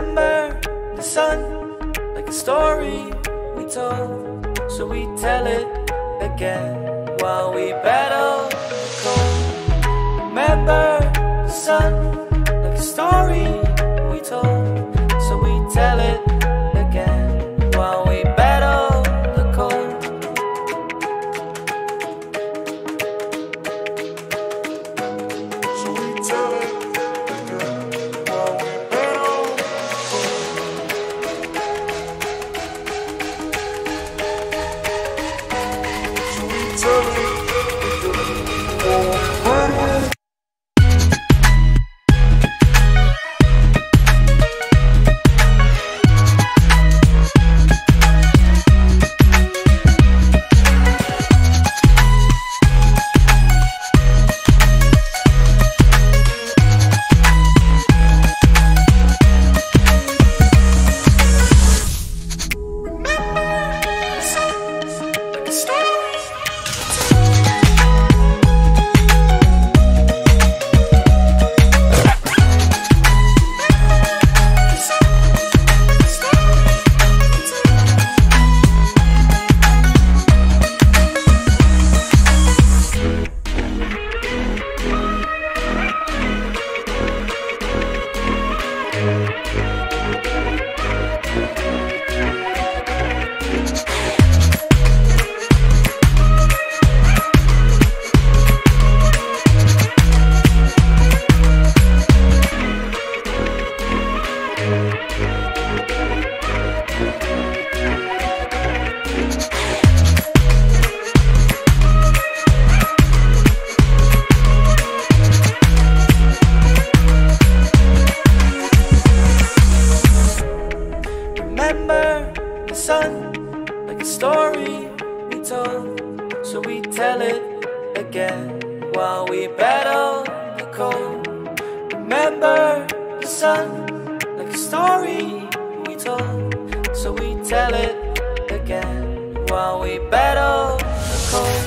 remember the sun like a story we told. So we tell it again while we battle the cold. Remember the sun like a story we told. So we tell it again while we battle the cold. So we tell it. Remember the sun like a story we told. So we tell it again while we battle the cold. Remember the sun like a story we told. So we tell it again while we battle the cold.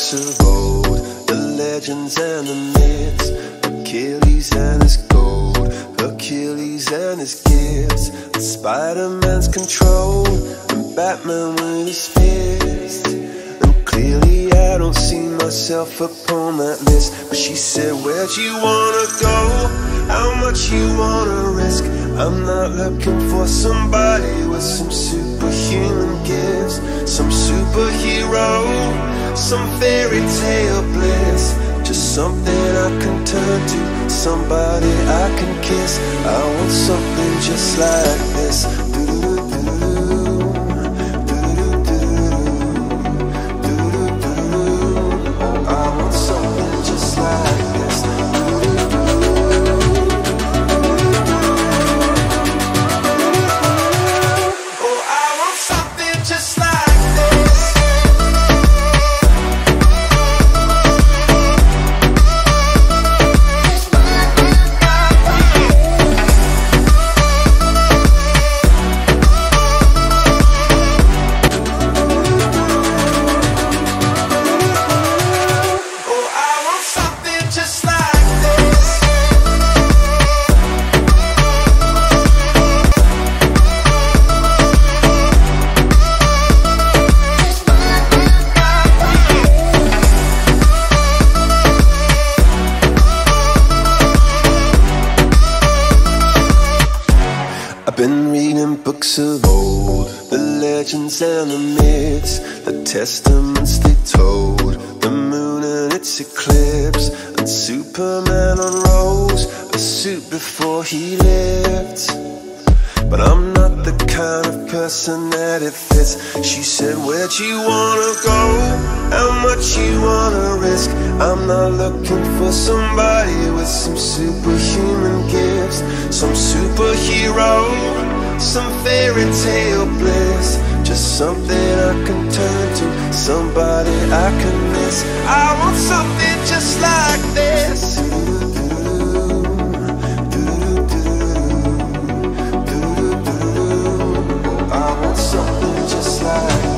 knights of old, the legends and the myths, Achilles and his gold, Achilles and his gifts, and Spider-Man's control, and Batman with his fist. And clearly I don't see myself upon that list. But she said, where'd you wanna go? How much you wanna risk? I'm not looking for somebody with some superhuman gifts, some superhero, some fairy tale bliss. Just something I can turn to, somebody I can kiss. I want something just like this. I want something just like this. Been reading books of old, the legends and the myths, the testaments they told, the moon and its eclipse, and Superman unrolls a suit before he lived. But I'm not the kind of person that it fits. She said, where'd you wanna go? How much you wanna risk? I'm not looking for somebody with some superhuman gifts, some superhero, some fairy tale bliss. Just something I can turn to, somebody I can miss. I want something just like this. I want something just like this.